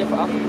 dir verabschiedet.